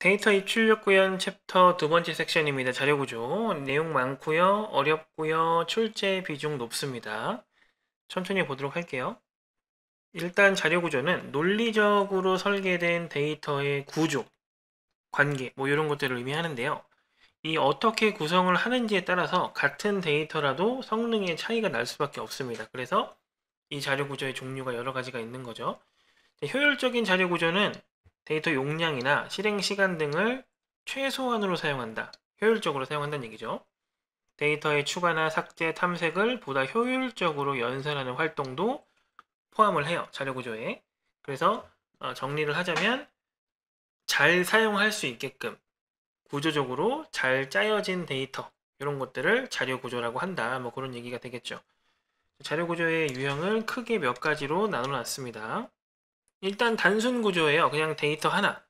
데이터 입출력 구현 챕터 두 번째 섹션입니다. 자료구조. 내용 많고요. 어렵고요. 출제 비중 높습니다. 천천히 보도록 할게요. 일단 자료구조는 논리적으로 설계된 데이터의 구조, 관계 뭐 이런 것들을 의미하는데요. 이 어떻게 구성을 하는지에 따라서 같은 데이터라도 성능의 차이가 날 수밖에 없습니다. 그래서 이 자료구조의 종류가 여러 가지가 있는 거죠. 효율적인 자료구조는 데이터 용량이나 실행 시간 등을 최소한으로 사용한다. 효율적으로 사용한다는 얘기죠. 데이터의 추가나 삭제, 탐색을 보다 효율적으로 연산하는 활동도 포함을 해요. 자료구조에. 그래서 정리를 하자면 잘 사용할 수 있게끔 구조적으로 잘 짜여진 데이터 이런 것들을 자료구조라고 한다. 뭐 그런 얘기가 되겠죠. 자료구조의 유형을 크게 몇 가지로 나눠놨습니다. 일단 단순 구조예요. 그냥 데이터 하나,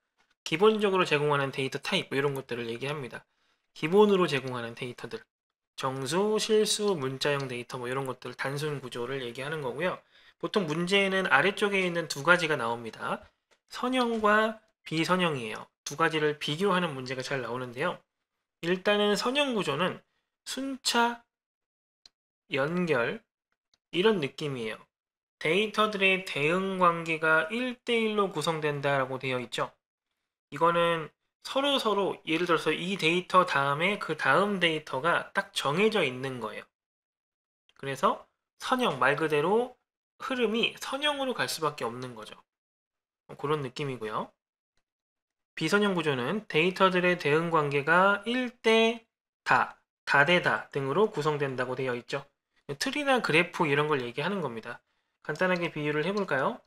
기본적으로 제공하는 데이터 타입 뭐 이런 것들을 얘기합니다. 기본으로 제공하는 데이터들, 정수, 실수, 문자형 데이터 뭐 이런 것들 단순 구조를 얘기하는 거고요. 보통 문제에는 아래쪽에 있는 두 가지가 나옵니다. 선형과 비선형이에요. 두 가지를 비교하는 문제가 잘 나오는데요. 일단은 선형 구조는 순차, 연결 이런 느낌이에요. 데이터들의 대응 관계가 1:1로 구성된다라고 되어 있죠. 이거는 서로 예를 들어서 이 데이터 다음에 그 다음 데이터가 딱 정해져 있는 거예요. 그래서 선형, 말 그대로 흐름이 선형으로 갈 수밖에 없는 거죠. 그런 느낌이고요. 비선형 구조는 데이터들의 대응 관계가 1:다, 다대다 등으로 구성된다고 되어 있죠. 트리나 그래프 이런 걸 얘기하는 겁니다. 간단하게 비유를 해볼까요?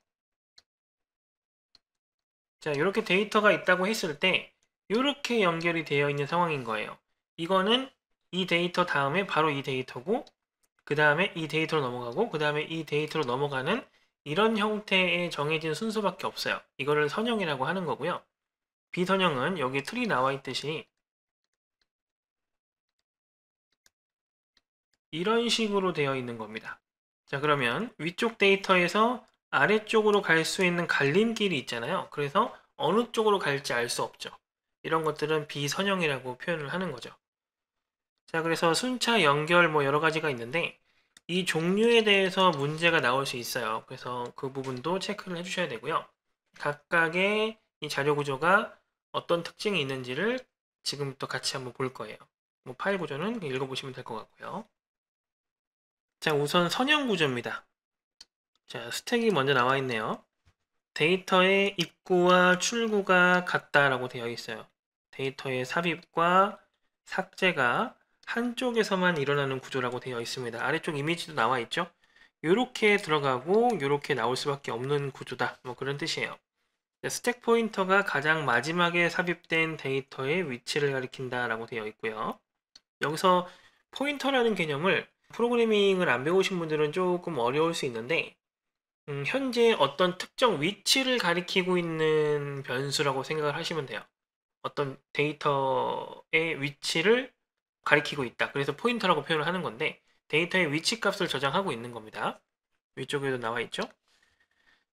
자, 이렇게 데이터가 있다고 했을 때 이렇게 연결이 되어 있는 상황인 거예요. 이거는 이 데이터 다음에 바로 이 데이터고, 그 다음에 이 데이터로 넘어가고, 그 다음에 이 데이터로 넘어가는 이런 형태의 정해진 순서밖에 없어요. 이거를 선형이라고 하는 거고요. 비선형은 여기 틀이 나와 있듯이 이런 식으로 되어 있는 겁니다. 자, 그러면 위쪽 데이터에서 아래쪽으로 갈 수 있는 갈림길이 있잖아요. 그래서 어느 쪽으로 갈지 알 수 없죠. 이런 것들은 비선형이라고 표현을 하는 거죠. 자, 그래서 순차, 연결 뭐 여러 가지가 있는데 이 종류에 대해서 문제가 나올 수 있어요. 그래서 그 부분도 체크를 해주셔야 되고요. 각각의 이 자료 구조가 어떤 특징이 있는지를 지금부터 같이 한번 볼 거예요. 뭐 파일 구조는 읽어보시면 될 것 같고요. 자, 우선 선형 구조입니다. 자, 스택이 먼저 나와 있네요. 데이터의 입구와 출구가 같다라고 되어 있어요. 데이터의 삽입과 삭제가 한쪽에서만 일어나는 구조라고 되어 있습니다. 아래쪽 이미지도 나와 있죠. 요렇게 들어가고 요렇게 나올 수밖에 없는 구조다. 뭐 그런 뜻이에요. 스택 포인터가 가장 마지막에 삽입된 데이터의 위치를 가리킨다라고 되어 있고요. 여기서 포인터라는 개념을 프로그래밍을 안 배우신 분들은 조금 어려울 수 있는데 현재 어떤 특정 위치를 가리키고 있는 변수라고 생각을 하시면 돼요. 어떤 데이터의 위치를 가리키고 있다. 그래서 포인터라고 표현을 하는 건데 데이터의 위치 값을 저장하고 있는 겁니다. 위쪽에도 나와 있죠.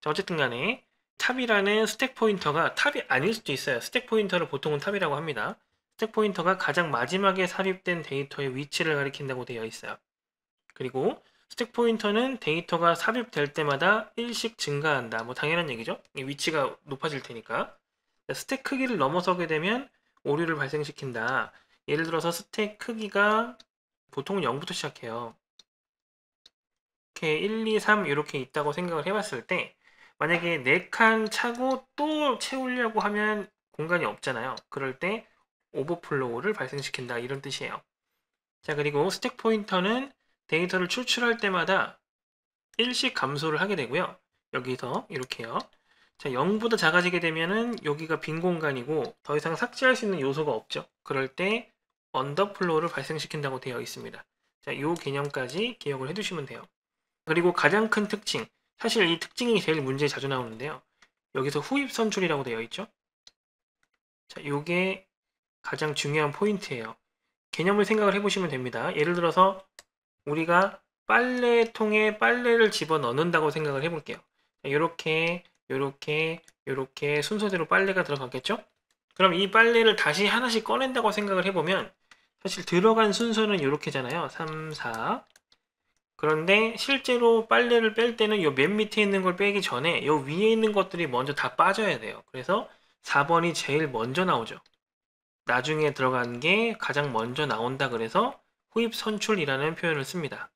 자, 어쨌든 간에 탑이라는 스택 포인터가 탑이 아닐 수도 있어요. 스택 포인터를 보통은 탑이라고 합니다. 스택 포인터가 가장 마지막에 삽입된 데이터의 위치를 가리킨다고 되어 있어요. 그리고 스택 포인터는 데이터가 삽입될 때마다 1씩 증가한다. 뭐 당연한 얘기죠. 위치가 높아질 테니까. 스택 크기를 넘어서게 되면 오류를 발생시킨다. 예를 들어서 스택 크기가 보통 0부터 시작해요. 이렇게 1, 2, 3 이렇게 있다고 생각을 해봤을 때 만약에 4칸 차고 또 채우려고 하면 공간이 없잖아요. 그럴 때 오버플로우를 발생시킨다. 이런 뜻이에요. 자, 그리고 스택 포인터는 데이터를 추출할 때마다 1씩 감소를 하게 되고요. 여기서 이렇게요. 자, 0보다 작아지게 되면은 여기가 빈 공간이고 더 이상 삭제할 수 있는 요소가 없죠. 그럴 때 언더플로우를 발생시킨다고 되어 있습니다. 자, 요 개념까지 기억을 해두시면 돼요. 그리고 가장 큰 특징, 사실 이 특징이 제일 문제에 자주 나오는데요. 여기서 후입 선출이라고 되어 있죠. 자, 요게 가장 중요한 포인트예요. 개념을 생각을 해보시면 됩니다. 예를 들어서 우리가 빨래통에 빨래를 집어넣는다고 생각을 해볼게요. 이렇게 순서대로 빨래가 들어갔겠죠? 그럼 이 빨래를 다시 하나씩 꺼낸다고 생각을 해보면 사실 들어간 순서는 이렇게잖아요. 3, 4. 그런데 실제로 빨래를 뺄 때는 요 맨 밑에 있는 걸 빼기 전에 요 위에 있는 것들이 먼저 다 빠져야 돼요. 그래서 4번이 제일 먼저 나오죠. 나중에 들어간 게 가장 먼저 나온다 그래서 후입 선출이라는 표현을 씁니다.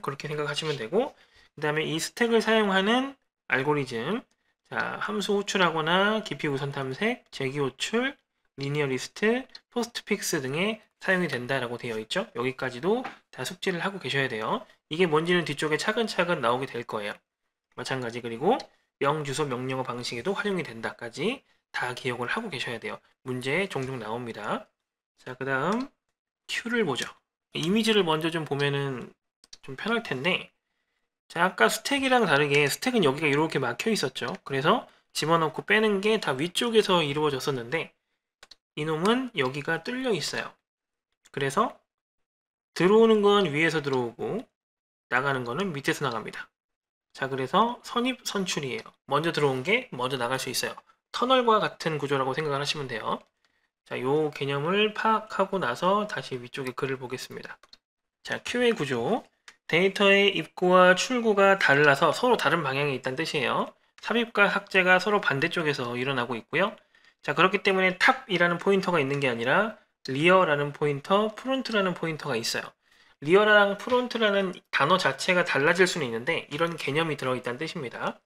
그렇게 생각하시면 되고, 그 다음에 이 스택을 사용하는 알고리즘, 자, 함수 호출하거나 깊이 우선 탐색, 재기 호출, 리니어 리스트, 포스트 픽스 등에 사용이 된다라고 되어 있죠. 여기까지도 다 숙지를 하고 계셔야 돼요. 이게 뭔지는 뒤쪽에 차근차근 나오게 될 거예요. 마찬가지. 그리고 명주소 명령어 방식에도 활용이 된다까지 다 기억을 하고 계셔야 돼요. 문제에 종종 나옵니다. 자, 그 다음 Q를 보죠. 이미지를 먼저 좀 보면은 좀 편할 텐데, 자, 아까 스택이랑 다르게 스택은 여기가 이렇게 막혀 있었죠. 그래서 집어넣고 빼는 게 다 위쪽에서 이루어졌었는데 이놈은 여기가 뚫려 있어요. 그래서 들어오는 건 위에서 들어오고 나가는 거는 밑에서 나갑니다. 자, 그래서 선입 선출이에요. 먼저 들어온 게 먼저 나갈 수 있어요. 터널과 같은 구조라고 생각을 하시면 돼요. 자, 요 개념을 파악하고 나서 다시 위쪽에 글을 보겠습니다. 자, Q의 구조. 데이터의 입구와 출구가 달라서 서로 다른 방향에 있다는 뜻이에요. 삽입과 삭제가 서로 반대쪽에서 일어나고 있고요. 자, 그렇기 때문에 탑이라는 포인터가 있는 게 아니라 리어라는 포인터, 프론트라는 포인터가 있어요. 리어랑 프론트라는 단어 자체가 달라질 수는 있는데 이런 개념이 들어있다는 뜻입니다.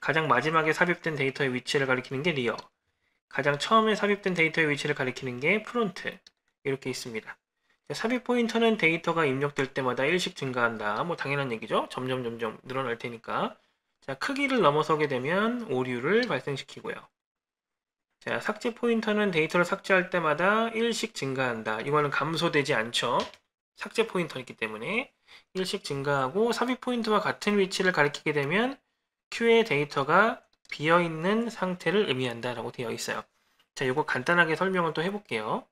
가장 마지막에 삽입된 데이터의 위치를 가리키는 게 리어, 가장 처음에 삽입된 데이터의 위치를 가리키는 게 프론트, 이렇게 있습니다. 삽입 포인터는 데이터가 입력될 때마다 1씩 증가한다. 뭐 당연한 얘기죠. 점점 늘어날 테니까. 자, 크기를 넘어서게 되면 오류를 발생시키고요. 자, 삭제 포인터는 데이터를 삭제할 때마다 1씩 증가한다. 이거는 감소되지 않죠. 삭제 포인터이기 때문에 1씩 증가하고, 삽입 포인트와 같은 위치를 가리키게 되면 Q의 데이터가 비어있는 상태를 의미한다 라고 되어 있어요. 자, 이거 간단하게 설명을 또 해볼게요.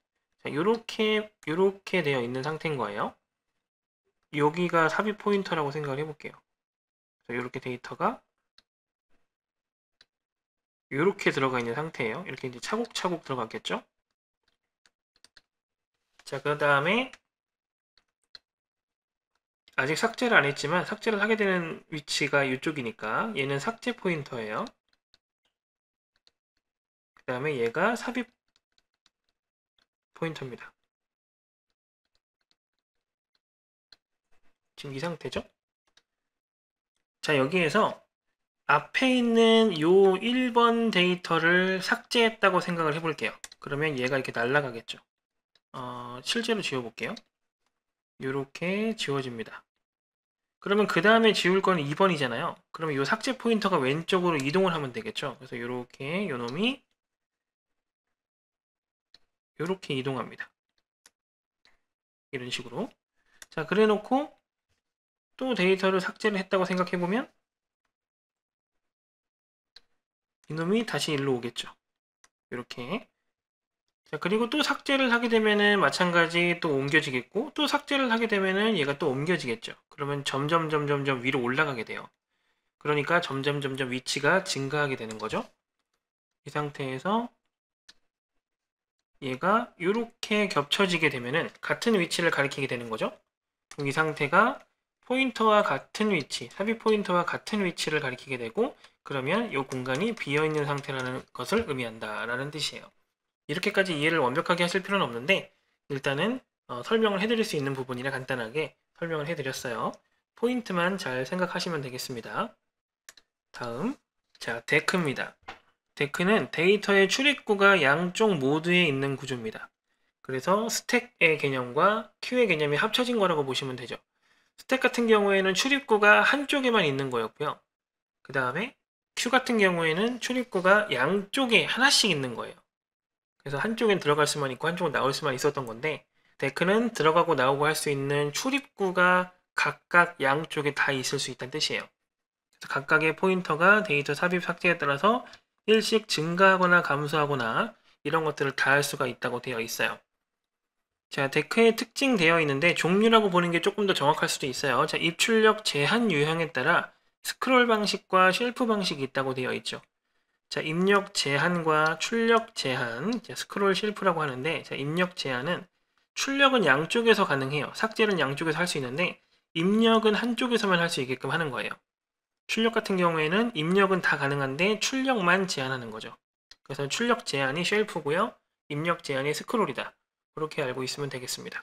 자, 요렇게 되어 있는 상태인 거예요. 여기가 삽입 포인터라고 생각을 해볼게요. 자, 요렇게 데이터가 요렇게 들어가 있는 상태예요. 이렇게 이제 차곡차곡 들어갔겠죠. 자, 그 다음에 아직 삭제를 안 했지만 삭제를 하게 되는 위치가 이쪽이니까 얘는 삭제 포인터예요. 그 다음에 얘가 삽입 포인터입니다. 지금 이 상태죠? 자, 여기에서 앞에 있는 요 1번 데이터를 삭제했다고 생각을 해볼게요. 그러면 얘가 이렇게 날아가겠죠. 실제로 지워볼게요. 요렇게 지워집니다. 그러면 그 다음에 지울 건 2번이잖아요. 그러면 요 삭제 포인터가 왼쪽으로 이동을 하면 되겠죠. 그래서 요렇게 요놈이 요렇게 이동합니다. 이런 식으로. 자, 그래 놓고 또 데이터를 삭제를 했다고 생각해 보면 이놈이 다시 일로 오겠죠. 이렇게. 자, 그리고 또 삭제를 하게 되면은 마찬가지 또 옮겨지겠고, 또 삭제를 하게 되면은 얘가 또 옮겨지겠죠. 그러면 점점 위로 올라가게 돼요. 그러니까 점점 위치가 증가하게 되는 거죠. 이 상태에서 얘가 이렇게 겹쳐지게 되면은 같은 위치를 가리키게 되는 거죠. 그럼 이 상태가 포인터와 같은 위치, 삽입 포인터와 같은 위치를 가리키게 되고, 그러면 이 공간이 비어있는 상태라는 것을 의미한다라는 뜻이에요. 이렇게까지 이해를 완벽하게 하실 필요는 없는데 일단은 설명을 해드릴 수 있는 부분이라 간단하게 설명을 해드렸어요. 포인트만 잘 생각하시면 되겠습니다. 다음, 자, 데크입니다. 데크는 데이터의 출입구가 양쪽 모두에 있는 구조입니다. 그래서 스택의 개념과 큐의 개념이 합쳐진 거라고 보시면 되죠. 스택 같은 경우에는 출입구가 한쪽에만 있는 거였고요. 그 다음에 Q 같은 경우에는 출입구가 양쪽에 하나씩 있는 거예요. 그래서 한쪽엔 들어갈 수만 있고 한쪽은 나올 수만 있었던 건데, 데크는 들어가고 나오고 할 수 있는 출입구가 각각 양쪽에 다 있을 수 있다는 뜻이에요. 그래서 각각의 포인터가 데이터 삽입 삭제에 따라서 1씩 증가하거나 감소하거나 이런 것들을 다 할 수가 있다고 되어 있어요. 자, 데크에 특징되어 있는데 종류라고 보는 게 조금 더 정확할 수도 있어요. 자, 입출력 제한 유형에 따라 스크롤 방식과 쉘프 방식이 있다고 되어 있죠. 자, 입력 제한과 출력 제한, 스크롤 셀프라고 하는데, 자, 입력 제한은 출력은 양쪽에서 가능해요. 삭제는 양쪽에서 할 수 있는데 입력은 한쪽에서만 할 수 있게끔 하는 거예요. 출력 같은 경우에는 입력은 다 가능한데 출력만 제한하는 거죠. 그래서 출력 제한이 쉘프고요, 입력 제한이 스크롤이다. 그렇게 알고 있으면 되겠습니다.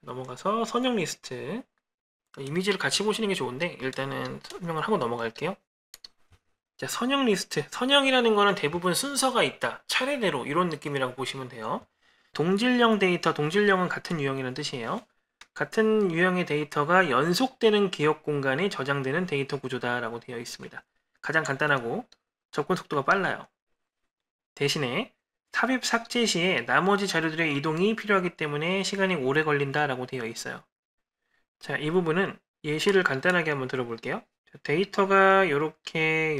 넘어가서 선형 리스트, 이미지를 같이 보시는 게 좋은데 일단은 설명을 하고 넘어갈게요. 자, 선형 리스트, 선형이라는 거는 대부분 순서가 있다, 차례대로, 이런 느낌이라고 보시면 돼요. 동질형 데이터, 동질형은 같은 유형이라는 뜻이에요. 같은 유형의 데이터가 연속되는 기억 공간에 저장되는 데이터 구조다라고 되어 있습니다. 가장 간단하고 접근 속도가 빨라요. 대신에 삽입 삭제 시에 나머지 자료들의 이동이 필요하기 때문에 시간이 오래 걸린다라고 되어 있어요. 자, 이 부분은 예시를 간단하게 한번 들어볼게요. 데이터가 이렇게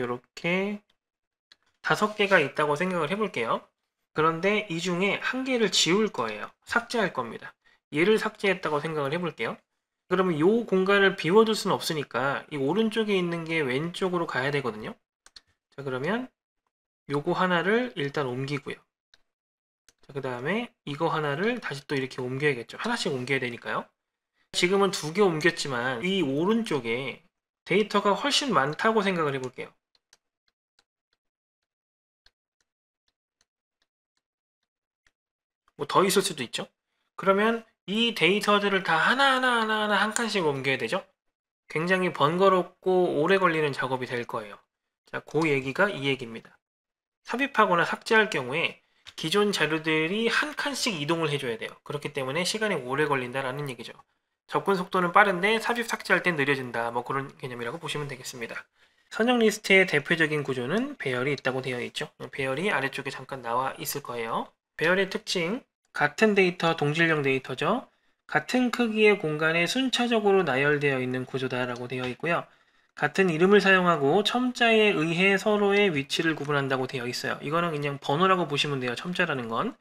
5개가 있다고 생각을 해볼게요. 그런데 이 중에 한 개를 지울 거예요. 삭제할 겁니다. 얘를 삭제했다고 생각을 해볼게요. 그러면 이 공간을 비워둘 수는 없으니까 이 오른쪽에 있는 게 왼쪽으로 가야 되거든요. 자, 그러면 요거 하나를 일단 옮기고요. 자, 그 다음에 이거 하나를 다시 또 이렇게 옮겨야겠죠. 하나씩 옮겨야 되니까요. 지금은 2개 옮겼지만 이 오른쪽에 데이터가 훨씬 많다고 생각을 해볼게요. 뭐 더 있을 수도 있죠. 그러면 이 데이터들을 다 하나하나 한 칸씩 옮겨야 되죠. 굉장히 번거롭고 오래 걸리는 작업이 될 거예요. 자, 그 얘기가 이 얘기입니다. 삽입하거나 삭제할 경우에 기존 자료들이 한 칸씩 이동을 해줘야 돼요. 그렇기 때문에 시간이 오래 걸린다라는 얘기죠. 접근 속도는 빠른데 삽입 삭제할 땐 느려진다, 뭐 그런 개념이라고 보시면 되겠습니다. 선형 리스트의 대표적인 구조는 배열이 있다고 되어 있죠. 배열이 아래쪽에 잠깐 나와 있을 거예요. 배열의 특징, 같은 데이터, 동질형 데이터죠. 같은 크기의 공간에 순차적으로 나열되어 있는 구조다라고 되어 있고요. 같은 이름을 사용하고 첨자에 의해 서로의 위치를 구분한다고 되어 있어요. 이거는 그냥 번호라고 보시면 돼요. 첨자라는 건.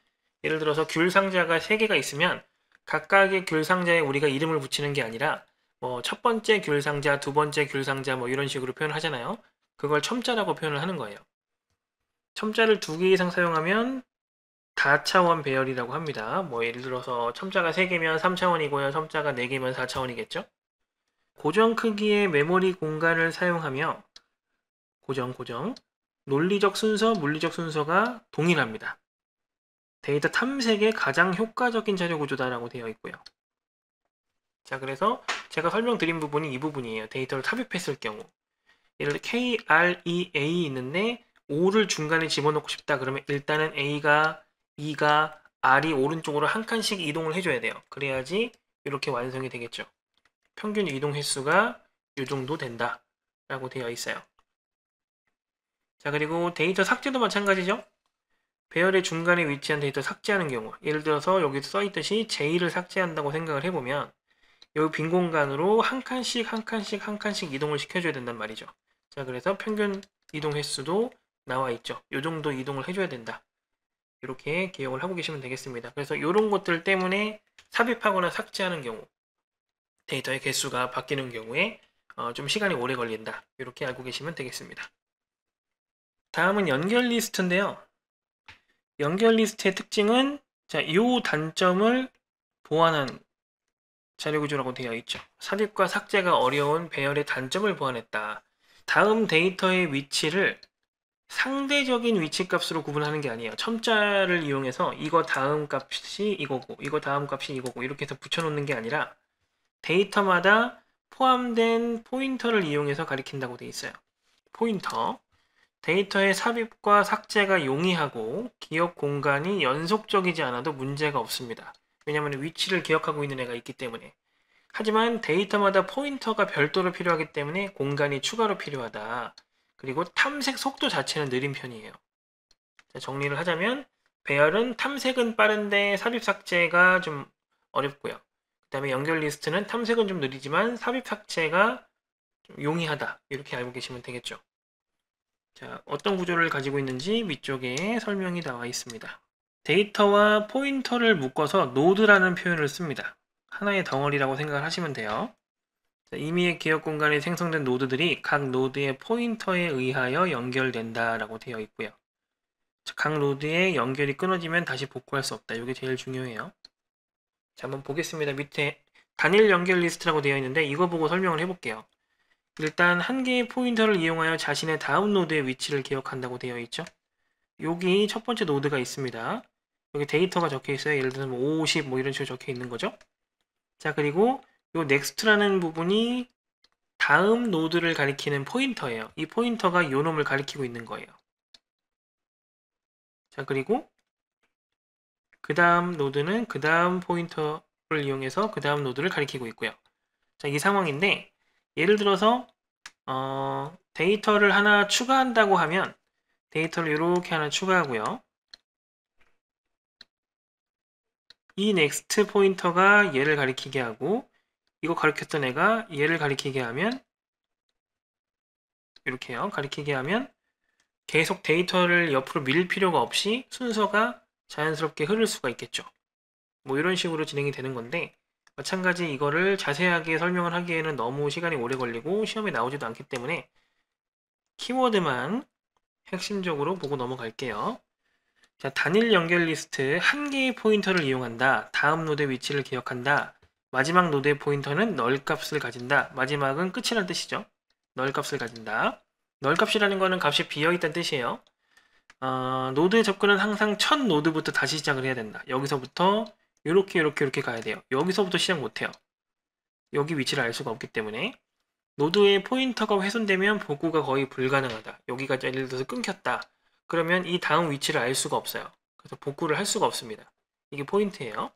예를 들어서 귤 상자가 3개가 있으면 각각의 귤 상자에 우리가 이름을 붙이는 게 아니라 뭐 첫 번째 귤 상자, 두 번째 귤 상자, 뭐 이런 식으로 표현하잖아요. 그걸 첨자라고 표현을 하는 거예요. 첨자를 2개 이상 사용하면 다차원 배열이라고 합니다. 뭐 예를 들어서 첨자가 3개면 3차원이고요. 첨자가 4개면 4차원이겠죠. 고정 크기의 메모리 공간을 사용하며 논리적 순서, 물리적 순서가 동일합니다. 데이터 탐색에 가장 효과적인 자료 구조다라고 되어 있고요. 자, 그래서 제가 설명드린 부분이 이 부분이에요. 데이터를 삽입했을 경우. 예를 들어 K, R, E, A 있는데 5를 중간에 집어넣고 싶다. 그러면 일단은 A가, E가, R이 오른쪽으로 한 칸씩 이동을 해줘야 돼요. 그래야지 이렇게 완성이 되겠죠. 평균 이동 횟수가 이 정도 된다 라고 되어 있어요. 자, 그리고 데이터 삭제도 마찬가지죠. 배열의 중간에 위치한 데이터 삭제하는 경우, 예를 들어서 여기 써있듯이 J를 삭제한다고 생각을 해보면 이 빈 공간으로 한 칸씩 이동을 시켜줘야 된단 말이죠. 자, 그래서 평균 이동 횟수도 나와 있죠. 이 정도 이동을 해줘야 된다. 이렇게 기억을 하고 계시면 되겠습니다. 그래서 이런 것들 때문에 삽입하거나 삭제하는 경우, 데이터의 개수가 바뀌는 경우에 좀 시간이 오래 걸린다, 이렇게 알고 계시면 되겠습니다. 다음은 연결 리스트인데요. 연결 리스트의 특징은, 자, 이 단점을 보완한 자료구조라고 되어 있죠. 삽입과 삭제가 어려운 배열의 단점을 보완했다. 다음 데이터의 위치를 상대적인 위치값으로 구분하는 게 아니에요. 첨자를 이용해서 이거 다음 값이 이거고 이거 다음 값이 이거고 이렇게 해서 붙여놓는 게 아니라 데이터마다 포함된 포인터를 이용해서 가리킨다고 되어 있어요. 포인터, 데이터의 삽입과 삭제가 용이하고 기억 공간이 연속적이지 않아도 문제가 없습니다. 왜냐하면 위치를 기억하고 있는 애가 있기 때문에. 하지만 데이터마다 포인터가 별도로 필요하기 때문에 공간이 추가로 필요하다. 그리고 탐색 속도 자체는 느린 편이에요. 자, 정리를 하자면 배열은 탐색은 빠른데 삽입 삭제가 좀 어렵고요. 그 다음에 연결 리스트는 탐색은 좀 느리지만 삽입 삭제가 좀 용이하다, 이렇게 알고 계시면 되겠죠. 자, 어떤 구조를 가지고 있는지 위쪽에 설명이 나와 있습니다. 데이터와 포인터를 묶어서 노드라는 표현을 씁니다. 하나의 덩어리라고 생각을 하시면 돼요. 자, 임의의 기억 공간에 생성된 노드들이 각 노드의 포인터에 의하여 연결된다라고 되어 있고요. 자, 각 노드의 연결이 끊어지면 다시 복구할 수 없다. 이게 제일 중요해요. 자, 한번 보겠습니다. 밑에 단일 연결 리스트라고 되어 있는데 이거 보고 설명을 해볼게요. 일단 한 개의 포인터를 이용하여 자신의 다음 노드의 위치를 기억한다고 되어 있죠. 여기 첫 번째 노드가 있습니다. 여기 데이터가 적혀 있어요. 예를 들면 50 뭐 이런 식으로 적혀 있는 거죠. 자, 그리고 요 next라는 부분이 다음 노드를 가리키는 포인터예요. 이 포인터가 요 놈을 가리키고 있는 거예요. 자, 그리고 그 다음 노드는 그 다음 포인터를 이용해서 그 다음 노드를 가리키고 있고요. 자, 이 상황인데 예를 들어서 데이터를 하나 추가한다고 하면 데이터를 이렇게 하나 추가하고요. 이 넥스트 포인터가 얘를 가리키게 하고 이거 가리켰던 애가 얘를 가리키게 하면 이렇게요. 가리키게 하면 계속 데이터를 옆으로 밀 필요가 없이 순서가 자연스럽게 흐를 수가 있겠죠. 뭐 이런 식으로 진행이 되는 건데 마찬가지 이거를 자세하게 설명을 하기에는 너무 시간이 오래 걸리고 시험에 나오지도 않기 때문에 키워드만 핵심적으로 보고 넘어갈게요. 자, 단일 연결 리스트 한 개의 포인터를 이용한다. 다음 노드의 위치를 기억한다. 마지막 노드의 포인터는 널 값을 가진다. 마지막은 끝이란 뜻이죠. 널 값을 가진다. 널 값이라는 거는 값이 비어있다는 뜻이에요. 노드의 접근은 항상 첫 노드부터 다시 시작을 해야 된다. 여기서부터 이렇게 가야 돼요. 여기서부터 시작 못해요. 여기 위치를 알 수가 없기 때문에 노드의 포인터가 훼손되면 복구가 거의 불가능하다. 여기가 예를 들어서 끊겼다. 그러면 이 다음 위치를 알 수가 없어요. 그래서 복구를 할 수가 없습니다. 이게 포인트예요.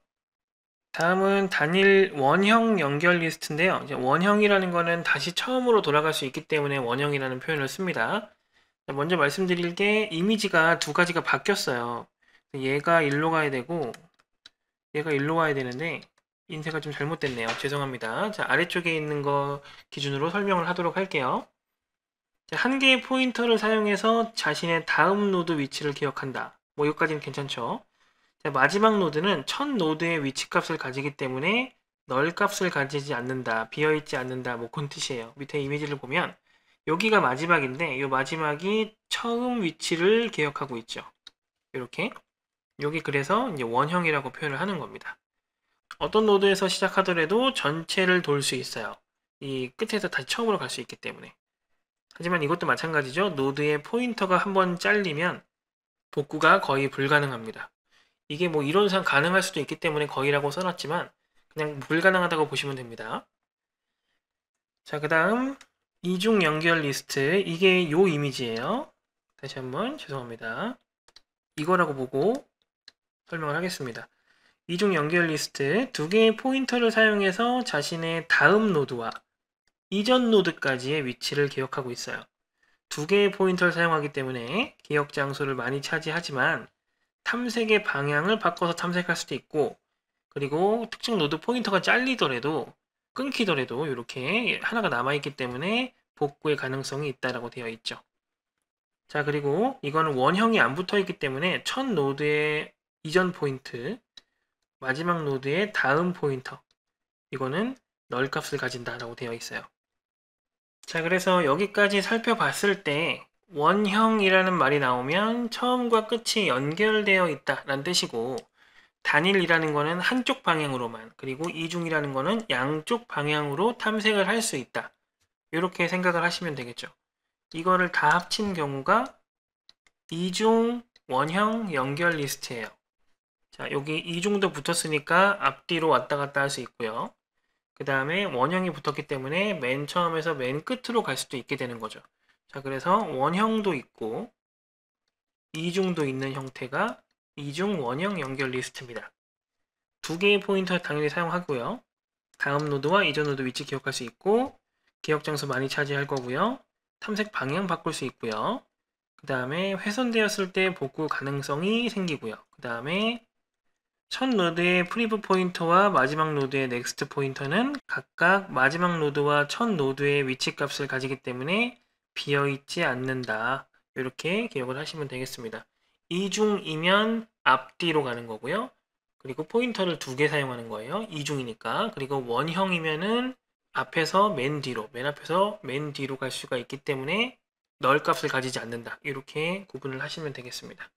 다음은 단일 원형 연결 리스트인데요. 이제 원형이라는 거는 다시 처음으로 돌아갈 수 있기 때문에 원형이라는 표현을 씁니다. 먼저 말씀드릴 게 이미지가 두 가지가 바뀌었어요. 얘가 일로 가야 되고 얘가 일로 와야 되는데 인쇄가 좀 잘못됐네요. 죄송합니다. 자, 아래쪽에 있는 거 기준으로 설명을 하도록 할게요. 자, 한 개의 포인터를 사용해서 자신의 다음 노드 위치를 기억한다. 뭐 여기까지는 괜찮죠. 자, 마지막 노드는 첫 노드의 위치값을 가지기 때문에 널 값을 가지지 않는다. 비어있지 않는다. 뭐 그런 뜻이에요. 밑에 이미지를 보면 여기가 마지막인데 이 마지막이 처음 위치를 기억하고 있죠. 이렇게 여기 그래서 이제 원형이라고 표현을 하는 겁니다. 어떤 노드에서 시작하더라도 전체를 돌 수 있어요. 이 끝에서 다시 처음으로 갈 수 있기 때문에. 하지만 이것도 마찬가지죠. 노드의 포인터가 한번 잘리면 복구가 거의 불가능합니다. 이게 뭐 이론상 가능할 수도 있기 때문에 거의라고 써놨지만 그냥 불가능하다고 보시면 됩니다. 자, 그 다음 이중 연결 리스트. 이게 요 이미지예요. 다시 한번 죄송합니다. 이거라고 보고 설명을 하겠습니다. 이중 연결 리스트 두 개의 포인터를 사용해서 자신의 다음 노드와 이전 노드까지의 위치를 기억하고 있어요. 두 개의 포인터를 사용하기 때문에 기억 장소를 많이 차지하지만 탐색의 방향을 바꿔서 탐색할 수도 있고 그리고 특정 노드 포인터가 잘리더라도 끊기더라도 이렇게 하나가 남아있기 때문에 복구의 가능성이 있다라고 되어 있죠. 자, 그리고 이거는 원형이 안 붙어있기 때문에 첫 노드의 이전 포인트, 마지막 노드의 다음 포인터, 이거는 널 값을 가진다라고 되어 있어요. 자, 그래서 여기까지 살펴봤을 때 원형이라는 말이 나오면 처음과 끝이 연결되어 있다라는 뜻이고 단일이라는 거는 한쪽 방향으로만 그리고 이중이라는 거는 양쪽 방향으로 탐색을 할 수 있다. 이렇게 생각을 하시면 되겠죠. 이거를 다 합친 경우가 이중 원형 연결 리스트예요. 자, 여기 이중도 붙었으니까 앞뒤로 왔다 갔다 할 수 있고요. 그 다음에 원형이 붙었기 때문에 맨 처음에서 맨 끝으로 갈 수도 있게 되는 거죠. 자, 그래서 원형도 있고 이중도 있는 형태가 이중 원형 연결 리스트입니다. 두 개의 포인터를 당연히 사용하고요. 다음 노드와 이전 노드 위치 기억할 수 있고 기억 장소 많이 차지할 거고요. 탐색 방향 바꿀 수 있고요. 그 다음에 훼손되었을 때 복구 가능성이 생기고요. 그 다음에 첫 노드의 프리브 포인터와 마지막 노드의 넥스트 포인터는 각각 마지막 노드와 첫 노드의 위치값을 가지기 때문에 비어있지 않는다. 이렇게 기억을 하시면 되겠습니다. 이중이면 앞뒤로 가는 거고요. 그리고 포인터를 두 개 사용하는 거예요. 이중이니까. 그리고 원형이면은 앞에서 맨 뒤로, 맨 앞에서 맨 뒤로 갈 수가 있기 때문에 널 값을 가지지 않는다. 이렇게 구분을 하시면 되겠습니다.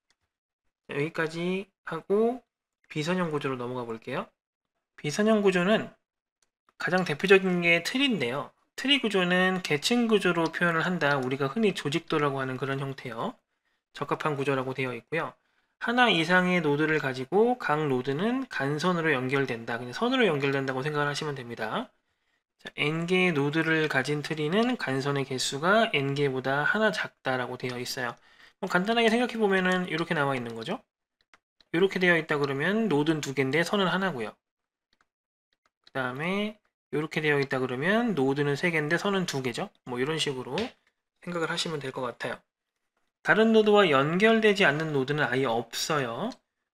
여기까지 하고 비선형 구조로 넘어가 볼게요. 비선형 구조는 가장 대표적인 게 틀인데요. 트리 구조는 계층 구조로 표현을 한다. 우리가 흔히 조직도라고 하는 그런 형태요. 적합한 구조라고 되어 있고요. 하나 이상의 노드를 가지고 각 노드는 간선으로 연결된다. 그냥 선으로 연결된다고 생각을 하시면 됩니다. 자, n개의 노드를 가진 트리는 간선의 개수가 n개보다 하나 작다라고 되어 있어요. 그럼 간단하게 생각해 보면은 이렇게 나와 있는 거죠. 이렇게 되어 있다 그러면 노드는 2개인데 선은 하나고요. 그 다음에 이렇게 되어 있다 그러면 노드는 3개인데 선은 2개죠. 뭐 이런 식으로 생각을 하시면 될 것 같아요. 다른 노드와 연결되지 않는 노드는 아예 없어요.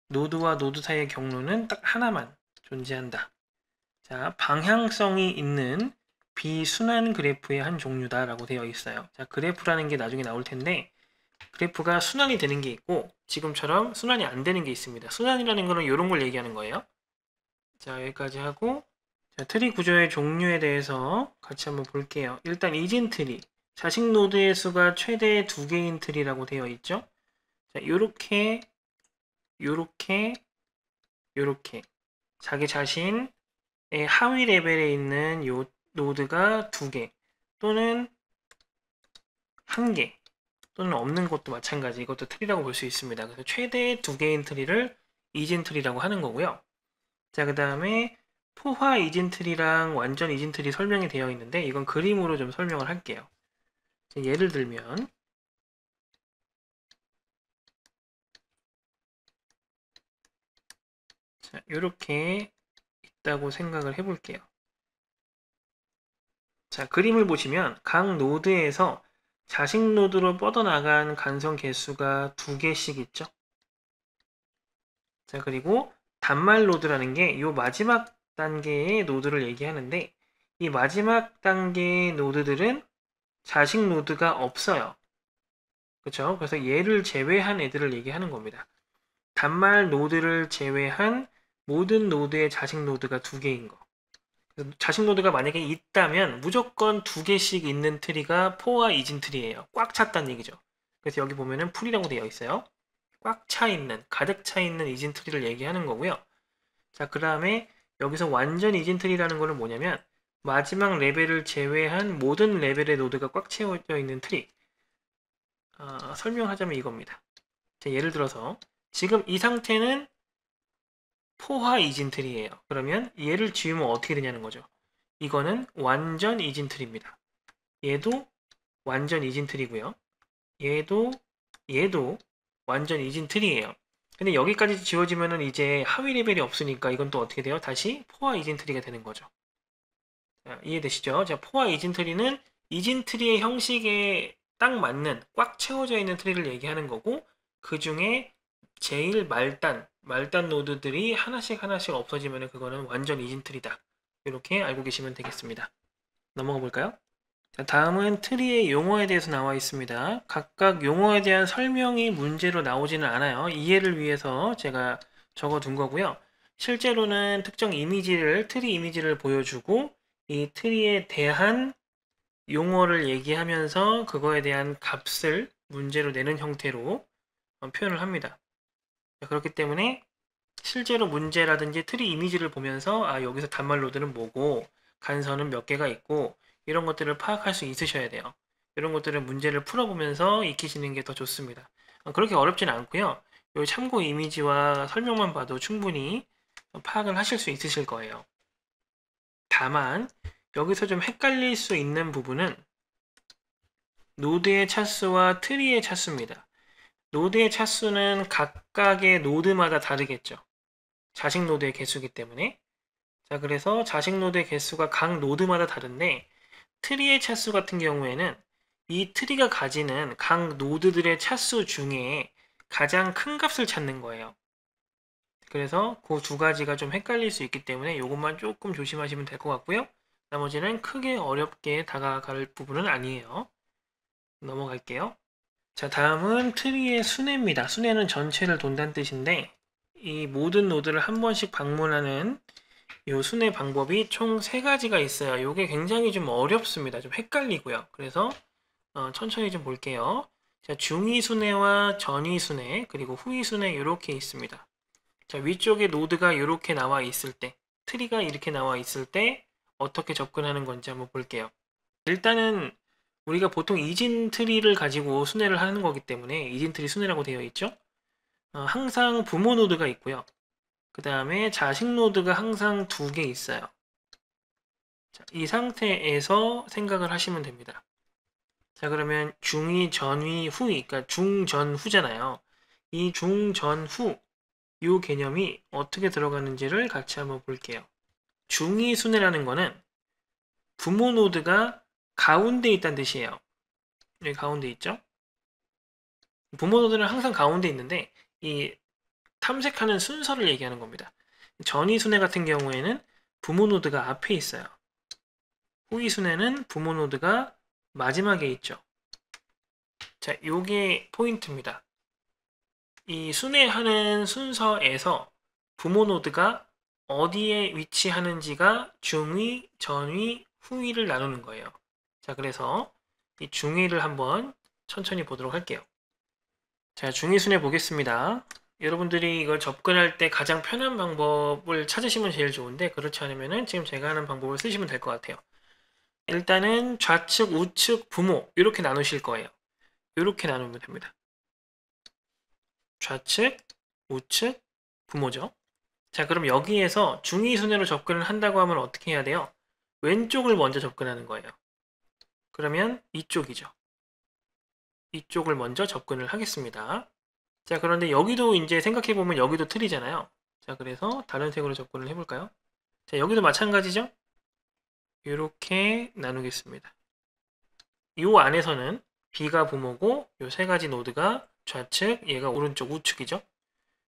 노드와 노드 사이의 경로는 딱 하나만 존재한다. 자, 방향성이 있는 비순환 그래프의 한 종류다 라고 되어 있어요. 자, 그래프라는 게 나중에 나올 텐데 그래프가 순환이 되는 게 있고 지금처럼 순환이 안 되는 게 있습니다. 순환이라는 거는 이런 걸 얘기하는 거예요. 자, 여기까지 하고 자, 트리 구조의 종류에 대해서 같이 한번 볼게요. 일단 이진 트리, 자식 노드의 수가 최대 2개인 트리라고 되어 있죠. 자, 요렇게 자기 자신의 하위 레벨에 있는 요 노드가 2개 또는 1개 또는 없는 것도 마찬가지, 이것도 트리라고 볼 수 있습니다. 그래서 최대 2개인 트리를 이진 트리라고 하는 거고요. 자, 그 다음에 포화 이진 트리랑 완전 이진 트리 설명이 되어 있는데 이건 그림으로 좀 설명을 할게요. 예를 들면 자, 이렇게 있다고 생각을 해볼게요. 자, 그림을 보시면 각 노드에서 자식 노드로 뻗어나간 간선 개수가 2개씩 있죠. 자, 그리고 단말 노드라는 게 이 마지막 단계의 노드를 얘기하는데 이 마지막 단계의 노드들은 자식 노드가 없어요. 그렇죠? 그래서 얘를 제외한 애들을 얘기하는 겁니다. 단말 노드를 제외한 모든 노드의 자식 노드가 2개인 거. 자식 노드가 만약에 있다면 무조건 2개씩 있는 트리가 포화 이진 트리예요. 꽉 찼다는 얘기죠. 그래서 여기 보면은 풀이라고 되어 있어요. 꽉 차 있는, 가득 차 있는 이진 트리를 얘기하는 거고요. 자, 그 다음에 여기서 완전 이진 트리라는 거는 뭐냐면 마지막 레벨을 제외한 모든 레벨의 노드가 꽉 채워져 있는 트리. 설명하자면 이겁니다. 자, 예를 들어서 지금 이 상태는 포화 이진 트리예요. 그러면 얘를 지우면 어떻게 되냐는 거죠. 이거는 완전 이진 트리입니다. 얘도 완전 이진 트리고요. 얘도 완전 이진 트리예요. 근데 여기까지 지워지면은 이제 하위 레벨이 없으니까 이건 또 어떻게 돼요? 다시 포화 이진 트리가 되는 거죠. 자, 이해되시죠? 자, 포화 이진 트리는 이진 트리의 형식에 딱 맞는 꽉 채워져 있는 트리를 얘기하는 거고 그 중에 제일 말단 노드들이 하나씩 없어지면 그거는 완전 이진 트리다. 이렇게 알고 계시면 되겠습니다. 넘어가 볼까요? 자, 다음은 트리의 용어에 대해서 나와 있습니다. 각각 용어에 대한 설명이 문제로 나오지는 않아요. 이해를 위해서 제가 적어둔 거고요. 실제로는 특정 이미지를, 트리 이미지를 보여주고 이 트리에 대한 용어를 얘기하면서 그거에 대한 값을 문제로 내는 형태로 표현을 합니다. 그렇기 때문에 실제로 문제라든지 트리 이미지를 보면서 아, 여기서 단말 노드는 뭐고 간선은 몇 개가 있고 이런 것들을 파악할 수 있으셔야 돼요. 이런 것들을 문제를 풀어보면서 익히시는 게 더 좋습니다. 그렇게 어렵진 않고요. 여기 참고 이미지와 설명만 봐도 충분히 파악을 하실 수 있으실 거예요. 다만 여기서 좀 헷갈릴 수 있는 부분은 노드의 차수와 트리의 차수입니다. 노드의 차수는 각각의 노드마다 다르겠죠. 자식 노드의 개수이기 때문에. 자, 그래서 자식 노드의 개수가 각 노드마다 다른데 트리의 차수 같은 경우에는 이 트리가 가지는 각 노드들의 차수 중에 가장 큰 값을 찾는 거예요. 그래서 그 두 가지가 좀 헷갈릴 수 있기 때문에 이것만 조금 조심하시면 될 것 같고요. 나머지는 크게 어렵게 다가갈 부분은 아니에요. 넘어갈게요. 자, 다음은 트리의 순회입니다. 순회는 전체를 돈다는 뜻인데 이 모든 노드를 한 번씩 방문하는 이 순회 방법이 총 3가지가 있어요. 이게 굉장히 좀 어렵습니다. 좀 헷갈리고요. 그래서 천천히 좀 볼게요. 자, 중위순회와 전위순회 그리고 후위순회 이렇게 있습니다. 자, 위쪽에 노드가 이렇게 나와 있을 때, 트리가 이렇게 나와 있을 때 어떻게 접근하는 건지 한번 볼게요. 일단은 우리가 보통 이진 트리를 가지고 순회를 하는 거기 때문에 이진 트리 순회라고 되어 있죠. 항상 부모 노드가 있고요. 그 다음에 자식 노드가 항상 2개 있어요. 자, 이 상태에서 생각을 하시면 됩니다. 자, 그러면 중위, 전위, 후위, 그러니까 중, 전, 후잖아요. 이 중, 전, 후, 이 개념이 어떻게 들어가는지를 같이 한번 볼게요. 중위 순회라는 거는 부모 노드가 가운데 있다는 뜻이에요. 여기 가운데 있죠? 부모 노드는 항상 가운데 있는데 이 탐색하는 순서를 얘기하는 겁니다. 전위 순회 같은 경우에는 부모 노드가 앞에 있어요. 후위 순회는 부모 노드가 마지막에 있죠. 자, 요게 포인트입니다. 이 순회하는 순서에서 부모 노드가 어디에 위치하는지가 중위, 전위, 후위를 나누는 거예요. 자, 그래서 이 중위를 한번 천천히 보도록 할게요. 자, 중위 순회 보겠습니다. 여러분들이 이걸 접근할 때 가장 편한 방법을 찾으시면 제일 좋은데, 그렇지 않으면은 지금 제가 하는 방법을 쓰시면 될 것 같아요. 일단은 좌측, 우측, 부모 이렇게 나누실 거예요. 이렇게 나누면 됩니다. 좌측, 우측, 부모죠. 자, 그럼 여기에서 중위 순회로 접근을 한다고 하면 어떻게 해야 돼요? 왼쪽을 먼저 접근하는 거예요. 그러면 이쪽이죠. 이쪽을 먼저 접근을 하겠습니다. 자, 그런데 여기도 이제 생각해보면 여기도 틀이잖아요. 자, 그래서 다른 색으로 접근을 해볼까요? 자, 여기도 마찬가지죠. 이렇게 나누겠습니다. 이 안에서는 B가 부모고 이 3가지 노드가 좌측, 얘가 오른쪽, 우측이죠.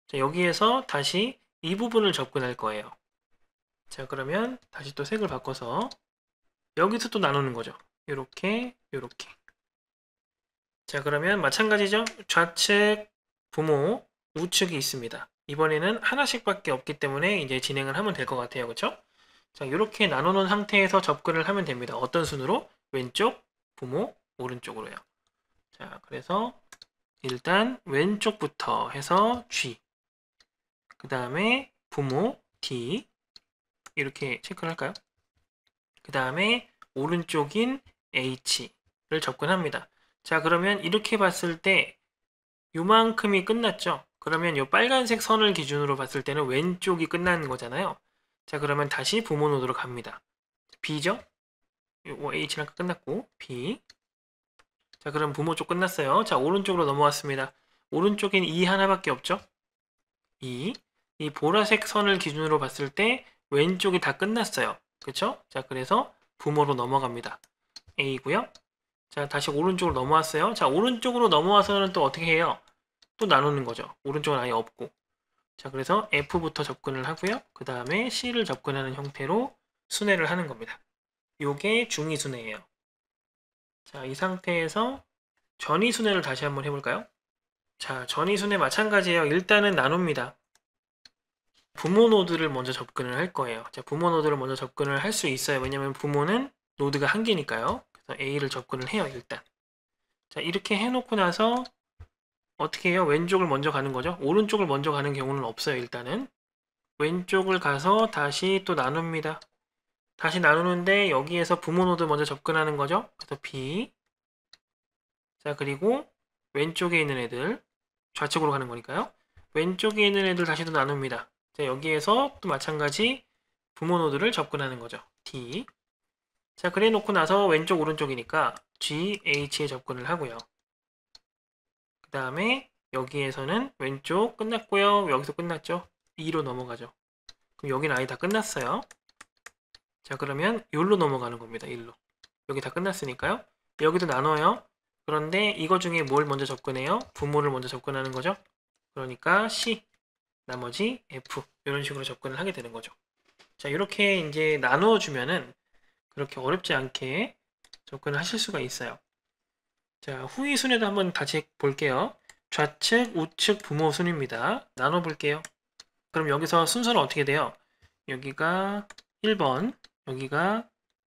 자, 여기에서 다시 이 부분을 접근할 거예요. 자, 그러면 다시 또 색을 바꿔서 여기서 또 나누는 거죠. 이렇게, 이렇게. 자, 그러면 마찬가지죠. 좌측, 부모, 우측이 있습니다. 이번에는 하나씩 밖에 없기 때문에 이제 진행을 하면 될 것 같아요. 그렇죠? 자, 이렇게 나누는 상태에서 접근을 하면 됩니다. 어떤 순으로? 왼쪽, 부모, 오른쪽으로요. 자, 그래서 일단 왼쪽부터 해서 G, 그 다음에 부모, D 이렇게 체크를 할까요? 그 다음에 오른쪽인 H를 접근합니다. 자, 그러면 이렇게 봤을 때 요만큼이 끝났죠? 그러면 요 빨간색 선을 기준으로 봤을 때는 왼쪽이 끝난 거잖아요. 자, 그러면 다시 부모 노드로 갑니다. B죠? 요거 H랑 끝났고 B. 자, 그럼 부모 쪽 끝났어요. 자, 오른쪽으로 넘어왔습니다. 오른쪽엔 E 하나밖에 없죠? E. 이 보라색 선을 기준으로 봤을 때 왼쪽이 다 끝났어요. 그쵸? 자, 그래서 부모로 넘어갑니다. A고요. 자, 다시 오른쪽으로 넘어왔어요. 자, 오른쪽으로 넘어와서는 또 어떻게 해요? 또 나누는 거죠. 오른쪽은 아예 없고. 자, 그래서 F부터 접근을 하고요. 그 다음에 C를 접근하는 형태로 순회를 하는 겁니다. 요게 중위 순회예요. 자, 이 상태에서 전위 순회를 다시 한번 해볼까요? 자, 전위 순회 마찬가지예요. 일단은 나눕니다. 부모 노드를 먼저 접근을 할 거예요. 자, 부모 노드를 먼저 접근을 할 수 있어요. 왜냐면 부모는 노드가 1개니까요. 그래서 A를 접근을 해요, 일단. 자, 이렇게 해놓고 나서 어떻게 해요? 왼쪽을 먼저 가는 거죠. 오른쪽을 먼저 가는 경우는 없어요, 일단은. 왼쪽을 가서 다시 또 나눕니다. 다시 나누는데 여기에서 부모 노드 먼저 접근하는 거죠. 그래서 B. 자, 그리고 왼쪽에 있는 애들, 좌측으로 가는 거니까요. 왼쪽에 있는 애들 다시 또 나눕니다. 자, 여기에서 또 마찬가지 부모 노드를 접근하는 거죠. D. 자, 그래 놓고 나서 왼쪽 오른쪽이니까 G, H에 접근을 하고요. 그 다음에 여기에서는 왼쪽 끝났고요. 여기서 끝났죠. E로 넘어가죠. 그럼 여기는 아예 다 끝났어요. 자, 그러면 여기로 넘어가는 겁니다. 1로. 여기 다 끝났으니까요. 여기도 나눠요. 그런데 이거 중에 뭘 먼저 접근해요? 부모를 먼저 접근하는 거죠. 그러니까 C, 나머지 F 이런 식으로 접근을 하게 되는 거죠. 자, 이렇게 이제 나누어 주면은 그렇게 어렵지 않게 접근을 하실 수가 있어요. 자, 후위 순에도 한번 다시 볼게요. 좌측, 우측, 부모 순입니다. 나눠 볼게요. 그럼 여기서 순서는 어떻게 돼요? 여기가 1번, 여기가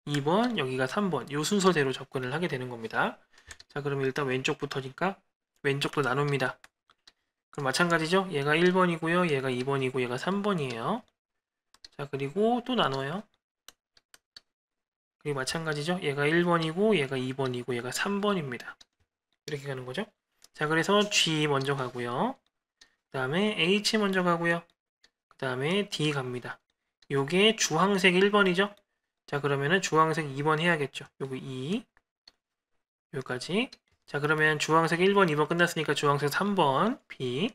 2번, 여기가 3번 이 순서대로 접근을 하게 되는 겁니다. 자, 그럼 일단 왼쪽부터니까 왼쪽도 나눕니다. 그럼 마찬가지죠? 얘가 1번이고요, 얘가 2번이고, 얘가 3번이에요. 자, 그리고 또 나눠요. 그리고 마찬가지죠? 얘가 1번이고, 얘가 2번이고, 얘가 3번입니다. 이렇게 가는 거죠? 자, 그래서 G 먼저 가고요. 그 다음에 H 먼저 가고요. 그 다음에 D 갑니다. 요게 주황색 1번이죠? 자, 그러면은 주황색 2번 해야겠죠? 요거 2. 여기까지. 자, 그러면 주황색 1번, 2번 끝났으니까 주황색 3번, B.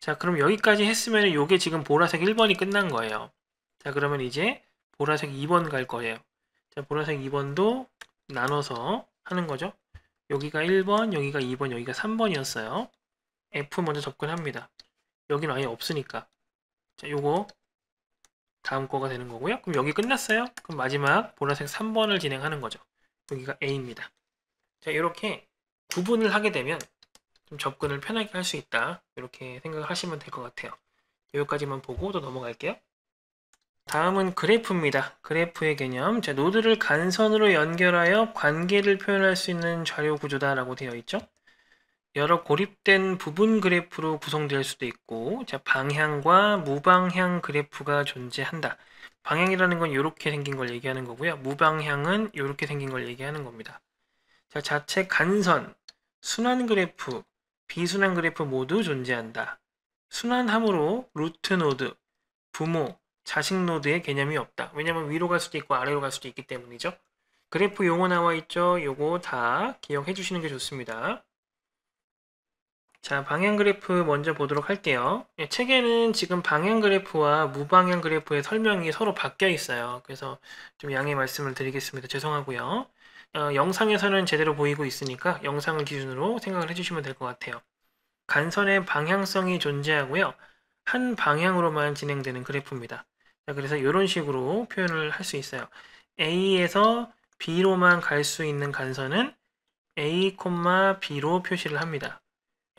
자, 그럼 여기까지 했으면 요게 지금 보라색 1번이 끝난 거예요. 자, 그러면 이제 보라색 2번 갈 거예요. 자, 보라색 2번도 나눠서 하는 거죠. 여기가 1번, 여기가 2번, 여기가 3번이었어요. F 먼저 접근합니다. 여긴 아예 없으니까. 자, 요거 다음 거가 되는 거고요. 그럼 여기 끝났어요. 그럼 마지막 보라색 3번을 진행하는 거죠. 여기가 A입니다. 자, 이렇게 구분을 하게 되면 좀 접근을 편하게 할 수 있다. 이렇게 생각을 하시면 될 것 같아요. 여기까지만 보고 또 넘어갈게요. 다음은 그래프입니다. 그래프의 개념. 자, 노드를 간선으로 연결하여 관계를 표현할 수 있는 좌료 구조다라고 되어 있죠. 여러 고립된 부분 그래프로 구성될 수도 있고, 자, 방향과 무방향 그래프가 존재한다. 방향이라는 건 이렇게 생긴 걸 얘기하는 거고요. 무방향은 이렇게 생긴 걸 얘기하는 겁니다. 자, 자체 간선, 순환 그래프, 비순환 그래프 모두 존재한다. 순환함으로 루트 노드, 부모, 자식 노드의 개념이 없다. 왜냐면 위로 갈 수도 있고 아래로 갈 수도 있기 때문이죠. 그래프 용어 나와 있죠. 요거 다 기억해 주시는 게 좋습니다. 자, 방향 그래프 먼저 보도록 할게요. 예, 책에는 지금 방향 그래프와 무방향 그래프의 설명이 서로 바뀌어 있어요. 그래서 좀 양해 말씀을 드리겠습니다. 죄송하고요. 영상에서는 제대로 보이고 있으니까 영상을 기준으로 생각을 해주시면 될 것 같아요. 간선의 방향성이 존재하고요. 한 방향으로만 진행되는 그래프입니다. 자, 그래서 이런 식으로 표현을 할 수 있어요. A에서 B로만 갈 수 있는 간선은 A, B로 표시를 합니다.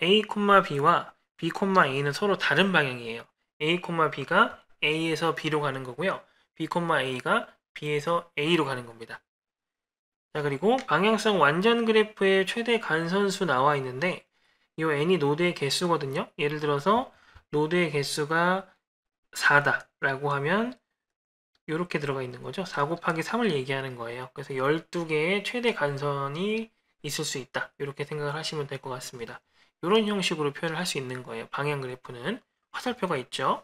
A, B와 B, A는 서로 다른 방향이에요. A, B가 A에서 B로 가는 거고요. B, A가 B에서 A로 가는 겁니다. 자, 그리고 방향성 완전 그래프의 최대 간선수 나와 있는데 이 n이 노드의 개수거든요. 예를 들어서 노드의 개수가 4다 라고 하면 이렇게 들어가 있는 거죠. 4 곱하기 3을 얘기하는 거예요. 그래서 12개의 최대 간선이 있을 수 있다. 이렇게 생각을 하시면 될 것 같습니다. 이런 형식으로 표현을 할 수 있는 거예요. 방향 그래프는 화살표가 있죠.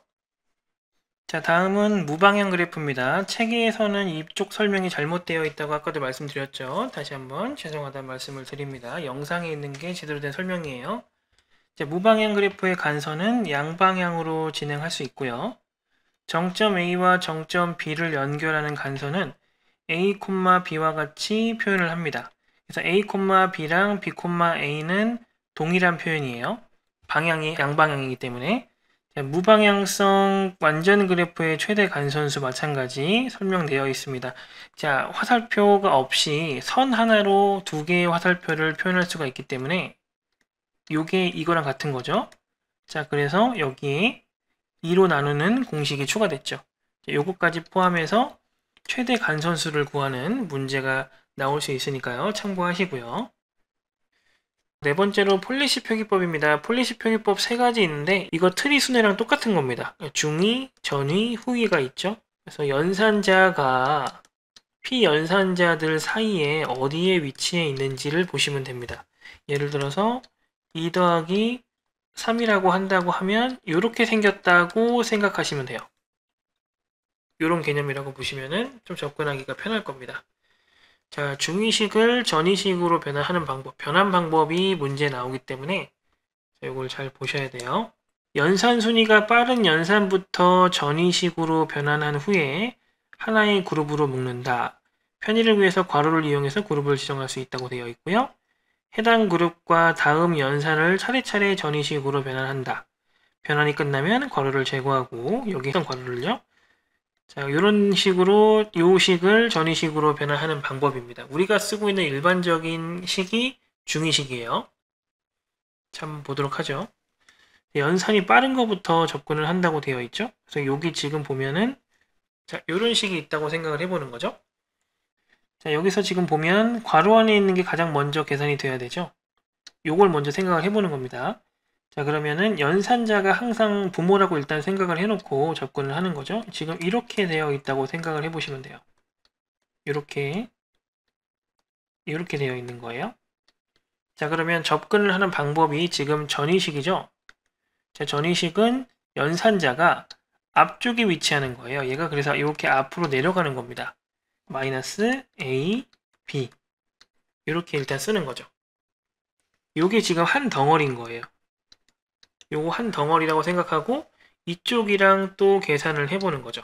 자, 다음은 무방향 그래프입니다. 책에서는 이쪽 설명이 잘못되어 있다고 아까도 말씀드렸죠. 다시 한번 죄송하다는 말씀을 드립니다. 영상에 있는 게 제대로 된 설명이에요. 자, 무방향 그래프의 간선은 양방향으로 진행할 수 있고요. 정점 A와 정점 B를 연결하는 간선은 A, B와 같이 표현을 합니다. 그래서 A, B랑 B, A는 동일한 표현이에요. 방향이 양방향이기 때문에. 자, 무방향성 완전 그래프의 최대 간선수 마찬가지 설명되어 있습니다. 자, 화살표가 없이 선 하나로 두 개의 화살표를 표현할 수가 있기 때문에 요게 이거랑 같은 거죠. 자, 그래서 여기에 2로 나누는 공식이 추가됐죠. 자, 요거까지 포함해서 최대 간선수를 구하는 문제가 나올 수 있으니까요. 참고하시고요. 네 번째로 폴리시 표기법입니다. 폴리시 표기법 세 가지 있는데 이거 트리 순회랑 똑같은 겁니다. 중위, 전위, 후위가 있죠. 그래서 연산자가 피연산자들 사이에 어디에 위치해 있는지를 보시면 됩니다. 예를 들어서 2 더하기 3이라고 한다고 하면 이렇게 생겼다고 생각하시면 돼요. 이런 개념이라고 보시면은 좀 접근하기가 편할 겁니다. 자, 중위식을 전위식으로 변환하는 방법, 변환 방법이 문제에 나오기 때문에 이걸 잘 보셔야 돼요. 연산 순위가 빠른 연산부터 전위식으로 변환한 후에 하나의 그룹으로 묶는다. 편의를 위해서 괄호를 이용해서 그룹을 지정할 수 있다고 되어 있고요. 해당 그룹과 다음 연산을 차례차례 전위식으로 변환한다. 변환이 끝나면 괄호를 제거하고 여기 있던 괄호를요. 자, 이런 식으로 요 식을 전위식으로 변환하는 방법입니다. 우리가 쓰고 있는 일반적인 식이 중위식이에요. 참 보도록 하죠. 연산이 빠른 것부터 접근을 한다고 되어 있죠. 그래서 여기 지금 보면은 자, 요런 식이 있다고 생각을 해보는 거죠. 자, 여기서 지금 보면 괄호 안에 있는 게 가장 먼저 계산이 돼야 되죠. 요걸 먼저 생각을 해보는 겁니다. 자, 그러면은 연산자가 항상 부모라고 일단 생각을 해놓고 접근을 하는 거죠. 지금 이렇게 되어 있다고 생각을 해보시면 돼요. 이렇게 되어 있는 거예요. 자, 그러면 접근을 하는 방법이 지금 전이식이죠. 자, 전이식은 연산자가 앞쪽에 위치하는 거예요. 얘가 그래서 이렇게 앞으로 내려가는 겁니다. 마이너스 A, B 이렇게 일단 쓰는 거죠. 요게 지금 한 덩어리인 거예요. 요거 한 덩어리라고 생각하고 이쪽이랑 또 계산을 해보는 거죠.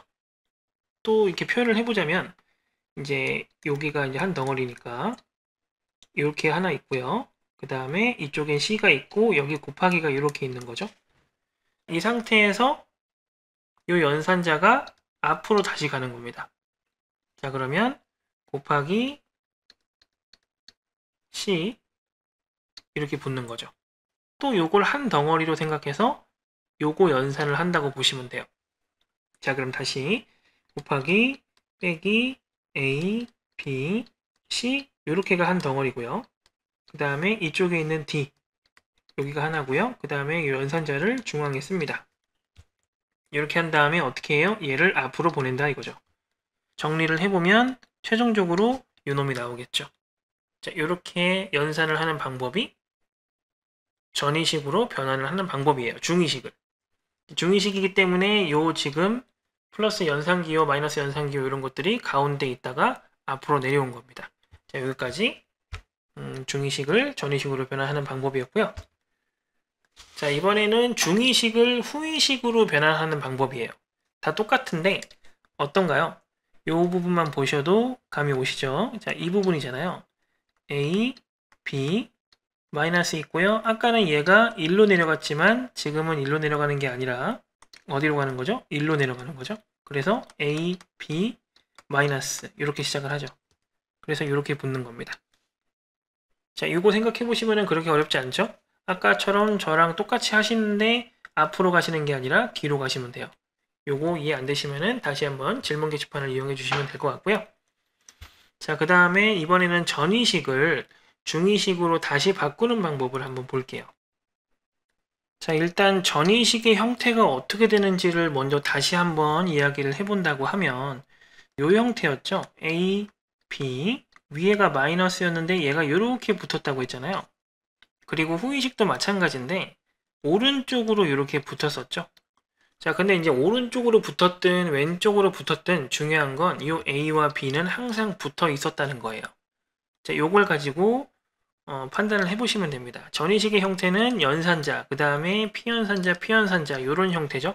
또 이렇게 표현을 해보자면 이제 여기가 이제 한 덩어리니까 이렇게 하나 있고요. 그 다음에 이쪽엔 C가 있고 여기 곱하기가 이렇게 있는 거죠. 이 상태에서 요 연산자가 앞으로 다시 가는 겁니다. 자, 그러면 곱하기 C 이렇게 붙는 거죠. 또 요걸 한 덩어리로 생각해서 요거 연산을 한다고 보시면 돼요. 자, 그럼 다시 곱하기 빼기 A, B, C 요렇게가 한 덩어리고요. 그 다음에 이쪽에 있는 D 여기가 하나고요. 그 다음에 연산자를 중앙에 씁니다. 이렇게 한 다음에 어떻게 해요? 얘를 앞으로 보낸다 이거죠. 정리를 해보면 최종적으로 요놈이 나오겠죠. 자, 이렇게 연산을 하는 방법이 전이식으로 변환을 하는 방법이에요. 중이식이기 때문에 요 지금 플러스 연산기호, 마이너스 연산기호 이런 것들이 가운데 있다가 앞으로 내려온 겁니다. 자, 여기까지 중이식을 전이식으로 변환하는 방법이었고요. 자, 이번에는 중이식을 후이식으로 변환하는 방법이에요. 다 똑같은데 어떤가요? 이 부분만 보셔도 감이 오시죠? 자, 이 부분이잖아요. A, B, 마이너스 있고요. 아까는 얘가 1로 내려갔지만 지금은 1로 내려가는 게 아니라 어디로 가는 거죠? 1로 내려가는 거죠. 그래서 A, B, 마이너스 이렇게 시작을 하죠. 그래서 이렇게 붙는 겁니다. 자, 이거 생각해 보시면 그렇게 어렵지 않죠? 아까처럼 저랑 똑같이 하시는데 앞으로 가시는 게 아니라 뒤로 가시면 돼요. 요거 이해 안 되시면은 다시 한번 질문 게시판을 이용해 주시면 될 것 같고요. 자, 그 다음에 이번에는 전이식을 중이식으로 다시 바꾸는 방법을 한번 볼게요. 자, 일단 전이식의 형태가 어떻게 되는지를 먼저 다시 한번 이야기를 해본다고 하면 요 형태였죠. A, B 위에가 마이너스였는데 얘가 이렇게 붙었다고 했잖아요. 그리고 후이식도 마찬가지인데 오른쪽으로 이렇게 붙었었죠. 자, 근데 이제 오른쪽으로 붙었든 왼쪽으로 붙었든 중요한 건 이 A와 B는 항상 붙어 있었다는 거예요. 자, 요걸 가지고 판단을 해보시면 됩니다. 전이식의 형태는 연산자, 그 다음에 피연산자, 피연산자 요런 형태죠.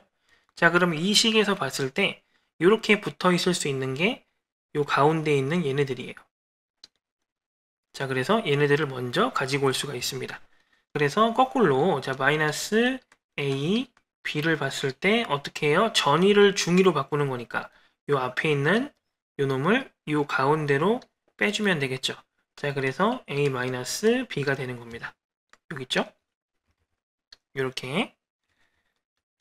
자, 그럼 이 식에서 봤을 때 요렇게 붙어 있을 수 있는 게 요 가운데 있는 얘네들이에요. 자, 그래서 얘네들을 먼저 가지고 올 수가 있습니다. 그래서 거꾸로 자, 마이너스 A, B를 봤을 때 어떻게 해요? 전이를 중이로 바꾸는 거니까 요 앞에 있는 요 놈을 요 가운데로 빼주면 되겠죠. 자, 그래서 A 마이너스 B가 되는 겁니다. 여기 있죠? 요렇게.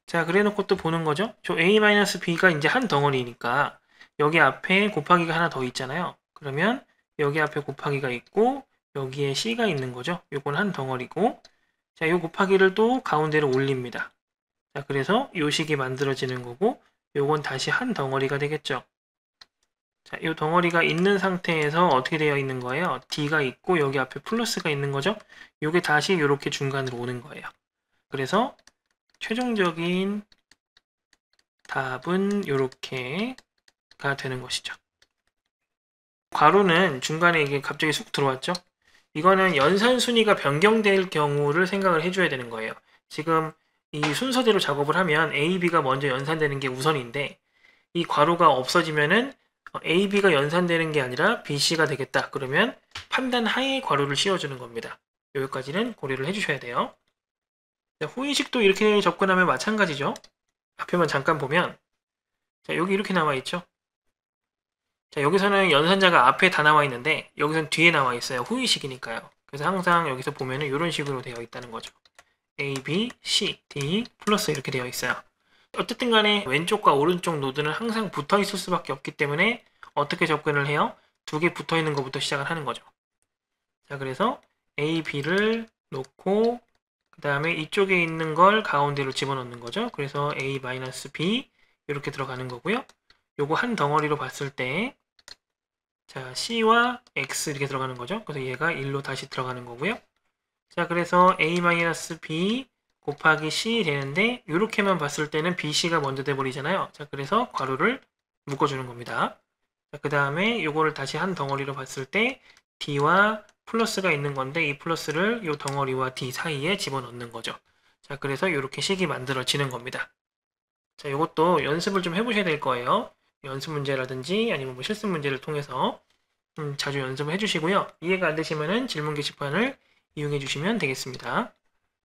자, 그래 놓고 또 보는 거죠. 저 A 마이너스 B가 이제 한 덩어리니까 여기 앞에 곱하기가 하나 더 있잖아요. 그러면 여기 앞에 곱하기가 있고 여기에 C가 있는 거죠. 요건 한 덩어리고 자, 요 곱하기를 또 가운데로 올립니다. 자, 그래서 요 식이 만들어지는 거고 요건 다시 한 덩어리가 되겠죠. 자, 요 덩어리가 있는 상태에서 어떻게 되어 있는 거예요? D가 있고 여기 앞에 플러스가 있는 거죠. 요게 다시 요렇게 중간으로 오는 거예요. 그래서 최종적인 답은 요렇게가 되는 것이죠. 괄호는 중간에 이게 갑자기 쑥 들어왔죠. 이거는 연산순위가 변경될 경우를 생각을 해줘야 되는 거예요. 지금 이 순서대로 작업을 하면 A, B가 먼저 연산되는 게 우선인데 이 괄호가 없어지면은 A, B가 연산되는 게 아니라 B, C가 되겠다. 그러면 판단 하에 괄호를 씌워주는 겁니다. 여기까지는 고려를 해주셔야 돼요. 자, 후이식도 이렇게 접근하면 마찬가지죠. 앞에만 잠깐 보면 자, 여기 이렇게 나와있죠. 자, 여기서는 연산자가 앞에 다 나와 있는데 여기서는 뒤에 나와 있어요. 후이식이니까요. 그래서 항상 여기서 보면은 이런 식으로 되어 있다는 거죠. A, B, C, D, 플러스 이렇게 되어 있어요. 어쨌든 간에 왼쪽과 오른쪽 노드는 항상 붙어 있을 수밖에 없기 때문에 어떻게 접근을 해요? 두 개 붙어 있는 것부터 시작을 하는 거죠. 자, 그래서 A, B를 놓고 그 다음에 이쪽에 있는 걸 가운데로 집어넣는 거죠. 그래서 A-B 이렇게 들어가는 거고요. 요거 한 덩어리로 봤을 때 자, C와 X 이렇게 들어가는 거죠. 그래서 얘가 1로 다시 들어가는 거고요. 자, 그래서 A-B 곱하기 C 되는데 이렇게만 봤을 때는 BC가 먼저 돼버리잖아요. 자, 그래서 괄호를 묶어주는 겁니다. 자, 그 다음에 요거를 다시 한 덩어리로 봤을 때 D와 플러스가 있는 건데 이 플러스를 이 덩어리와 D 사이에 집어넣는 거죠. 자, 그래서 이렇게 식이 만들어지는 겁니다. 자, 이것도 연습을 좀 해보셔야 될 거예요. 연습 문제라든지 아니면 뭐 실습 문제를 통해서 자주 연습을 해주시고요. 이해가 안 되시면은 질문 게시판을 이용해 주시면 되겠습니다.